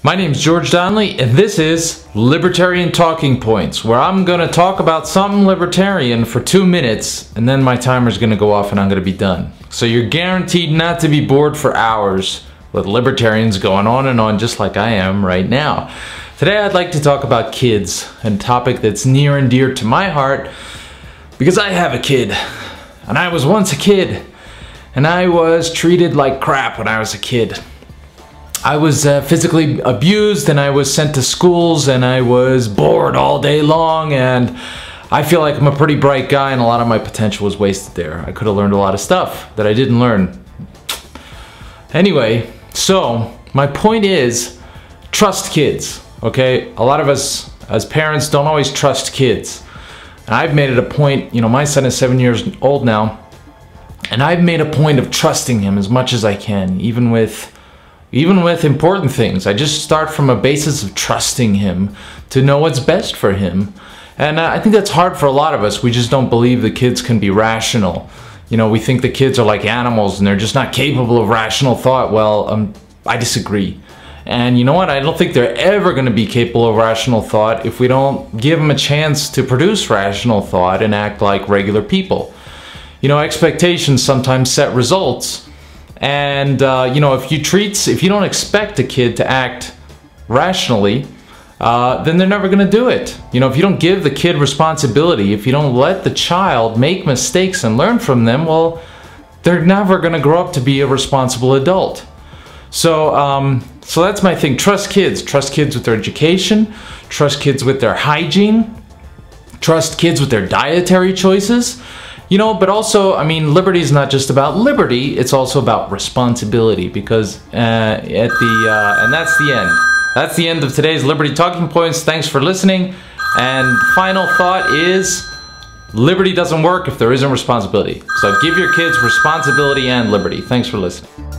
My name is George Donnelly, and this is Libertarian Talking Points, where I'm going to talk about something libertarian for 2 minutes, and then my timer's going to go off and I'm going to be done. So you're guaranteed not to be bored for hours with libertarians going on and on, just like I am right now. Today I'd like to talk about kids, a topic that's near and dear to my heart, because I have a kid, and I was once a kid, and I was treated like crap when I was a kid. I was physically abused, and I was sent to schools, and I was bored all day long, and I feel like I'm a pretty bright guy and a lot of my potential was wasted there. I could have learned a lot of stuff that I didn't learn. Anyway, so my point is, trust kids, okay? A lot of us as parents don't always trust kids. And I've made it a point, you know, my son is 7 years old now, and I've made a point of trusting him as much as I can, even with important things. I just start from a basis of trusting him to know what's best for him. And I think that's hard for a lot of us. We just don't believe the kids can be rational. You know, we think the kids are like animals and they're just not capable of rational thought. Well, I disagree. And you know what? I don't think they're ever going to be capable of rational thought if we don't give them a chance to produce rational thought and act like regular people. You know, expectations sometimes set results. And you know, if you don't expect a kid to act rationally, then they're never going to do it. You know, if you don't give the kid responsibility, if you don't let the child make mistakes and learn from them, well, they're never going to grow up to be a responsible adult. So, so that's my thing. Trust kids with their education, trust kids with their hygiene, trust kids with their dietary choices. You know, but also, I mean, liberty is not just about liberty, it's also about responsibility, because and that's the end. That's the end of today's Liberty Talking Points. Thanks for listening. And final thought is, liberty doesn't work if there isn't responsibility. So give your kids responsibility and liberty. Thanks for listening.